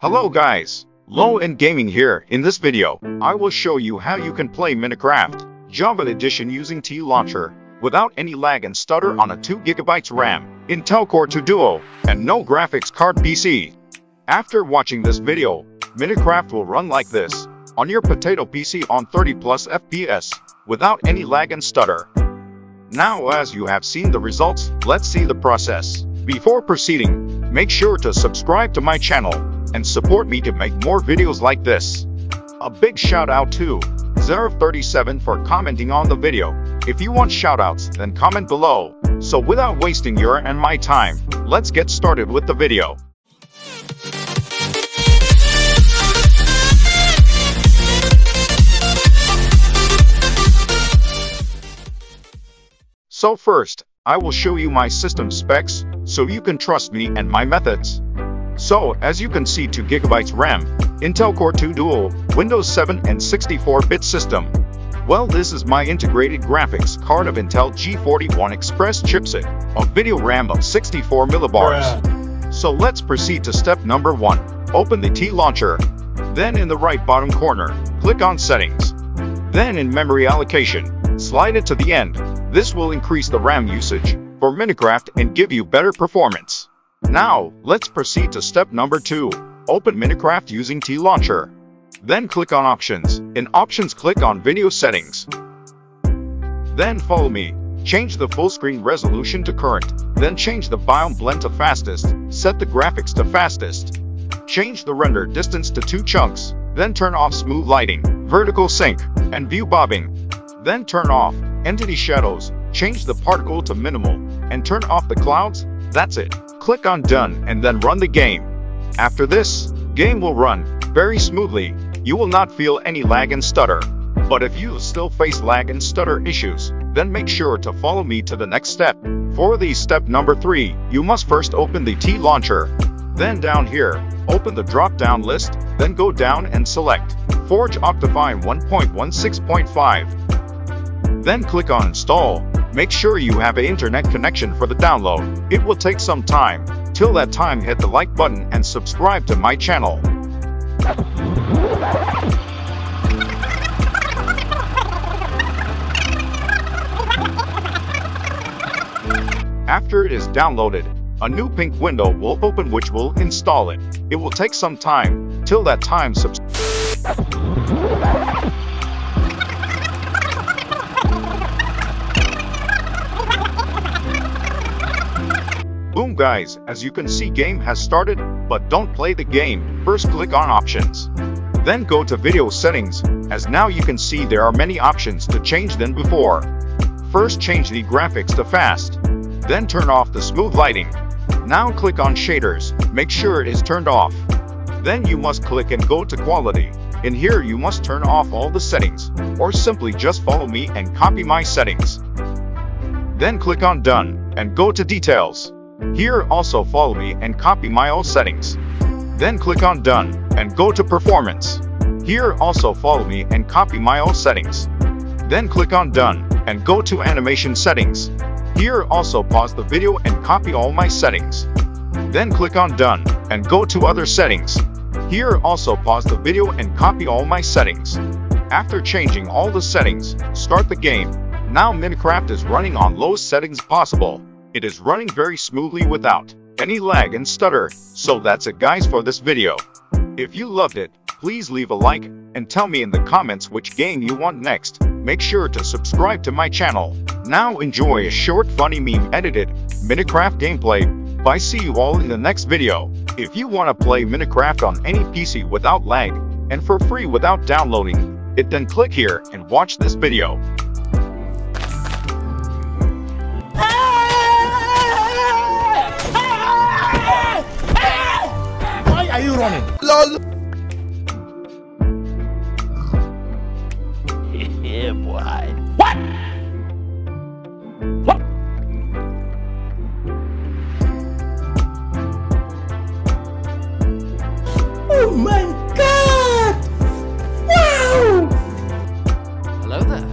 Hello guys, Low-End Gaming here. In this video, I will show you how you can play Minecraft Java Edition using TLauncher without any lag and stutter on a 2GB RAM, Intel Core 2 Duo, and no graphics card PC. After watching this video, Minecraft will run like this on your potato PC on 30+ FPS without any lag and stutter. Now as you have seen the results, let's see the process. Before proceeding, make sure to subscribe to my channel and support me to make more videos like this. A big shout out to Zerv37 for commenting on the video. If you want shoutouts, then comment below. So without wasting your and my time, let's get started with the video. So first, I will show you my system specs so you can trust me and my methods. So, as you can see, 2GB RAM, Intel Core 2 Duo, Windows 7 and 64-bit system. Well, this is my integrated graphics card of Intel G41 Express chipset, a video RAM of 64 millibars. Yeah. So let's proceed to step number 1. Open the TLauncher. Then in the right bottom corner, click on Settings. Then in Memory Allocation, slide it to the end. This will increase the RAM usage for Minecraft and give you better performance. Now, let's proceed to step number 2. Open Minecraft using TLauncher. Then click on Options. In Options, click on Video Settings. Then follow me. Change the full screen resolution to current. Then change the biome blend to fastest. Set the graphics to fastest. Change the render distance to 2 chunks. Then turn off smooth lighting, vertical sync, and view bobbing. Then turn off entity shadows. Change the particle to minimal, and turn off the clouds. That's it. Click on Done and then run the game. After this, game will run very smoothly. You will not feel any lag and stutter. But if you still face lag and stutter issues, then make sure to follow me to the next step. For the step number 3, you must first open the TLauncher. Then down here, open the drop-down list, then go down and select Forge OptiFine 1.16.5. Then click on Install. Make sure you have an internet connection for the download. It will take some time. Till that time, hit the like button and subscribe to my channel. After it is downloaded, a new pink window will open which will install it. It will take some time. Till that time, Boom guys, as you can see, game has started, but don't play the game. First click on Options. Then go to Video Settings, as now you can see there are many options to change than before. First change the graphics to fast. Then turn off the smooth lighting. Now click on Shaders, make sure it is turned off. Then you must click and go to Quality. In here you must turn off all the settings, or simply just follow me and copy my settings. Then click on Done, and go to Details. Here also follow me and copy my old settings. Then click on Done and go to Performance. Here also follow me and copy my old settings. Then click on Done and go to Animation Settings. Here also pause the video and copy all my settings. Then click on Done and go to Other Settings. Here also pause the video and copy all my settings. After changing all the settings, start the game. Now Minecraft is running on low settings possible. It is running very smoothly without any lag and stutter. So that's it guys for this video. If you loved it, please leave a like and tell me in the comments which game you want next. Make sure to subscribe to my channel. Now enjoy a short funny meme edited Minecraft gameplay. Bye, see you all in the next video. If you want to play Minecraft on any PC without lag and for free without downloading it, then click here and watch this video. Are you running? LOL. Yeah, boy. What? What? Oh my God! Wow! Hello there.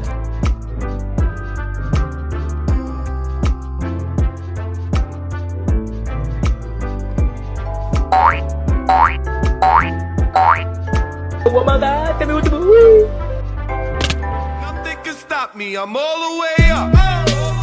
Bye. Nothing can stop me, I'm all the way up.